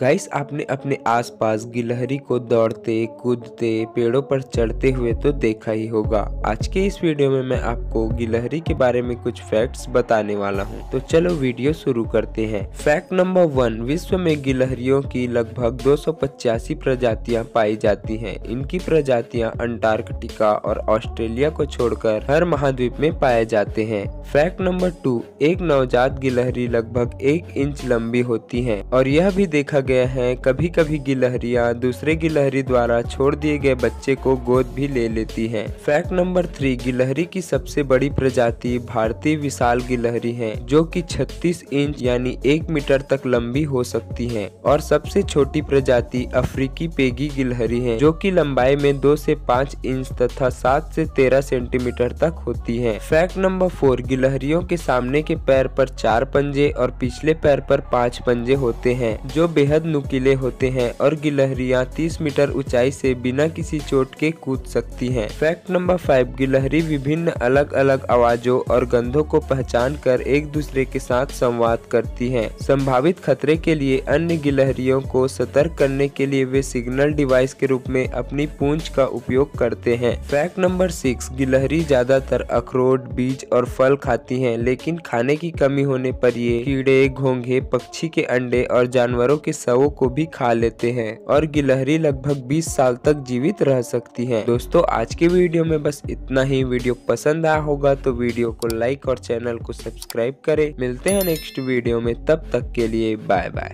Guys आपने अपने आसपास गिलहरी को दौड़ते कूदते पेड़ों पर चढ़ते हुए तो देखा ही होगा। आज के इस वीडियो में मैं आपको गिलहरी के बारे में कुछ फैक्ट्स बताने वाला हूं। तो चलो वीडियो शुरू करते हैं। फैक्ट नंबर 1, विश्व में गिलहरियों की लगभग 285 प्रजातियां पाई जाती हैं। इनकी प्रजातियां अंटार्कटिका और ऑस्ट्रेलिया को छोड़कर हर महाद्वीप में पाए जाते हैं। फैक्ट नंबर 2, एक नवजात गिलहरी लगभग 1 इंच लंबी होती है और यह भी देखा गया है कभी कभी गिलहरियां दूसरे गिलहरी द्वारा छोड़ दिए गए बच्चे को गोद भी ले लेती हैं। फैक्ट नंबर 3, गिलहरी की सबसे बड़ी प्रजाति भारतीय विशाल गिलहरी है जो कि 36 इंच यानी 1 मीटर तक लंबी हो सकती है और सबसे छोटी प्रजाति अफ्रीकी पेगी गिलहरी है जो कि लंबाई में 2 से 5 इंच तथा 7 से 13 सेंटीमीटर तक होती है। फैक्ट नंबर 4, गिलहरियों के सामने के पैर पर 4 पंजे और पिछले पैर पर 5 पंजे होते हैं जो बेहद नुकीले होते हैं और गिलहरियां 30 मीटर ऊंचाई से बिना किसी चोट के कूद सकती हैं। फैक्ट नंबर 5, गिलहरी विभिन्न अलग अलग आवाजों और गंधों को पहचान कर एक दूसरे के साथ संवाद करती हैं। संभावित खतरे के लिए अन्य गिलहरियों को सतर्क करने के लिए वे सिग्नल डिवाइस के रूप में अपनी पूंछ का उपयोग करते हैं। फैक्ट नंबर 6, गिलहरी ज्यादातर अखरोट बीज और फल खाती है लेकिन खाने की कमी होने पर ये कीड़े घोंघे पक्षी के अंडे और जानवरों के शवों को भी खा लेते हैं और गिलहरी लगभग 20 साल तक जीवित रह सकती है। दोस्तों आज के वीडियो में बस इतना ही। वीडियो पसंद आया होगा तो वीडियो को लाइक और चैनल को सब्सक्राइब करें। मिलते हैं नेक्स्ट वीडियो में, तब तक के लिए बाय बाय।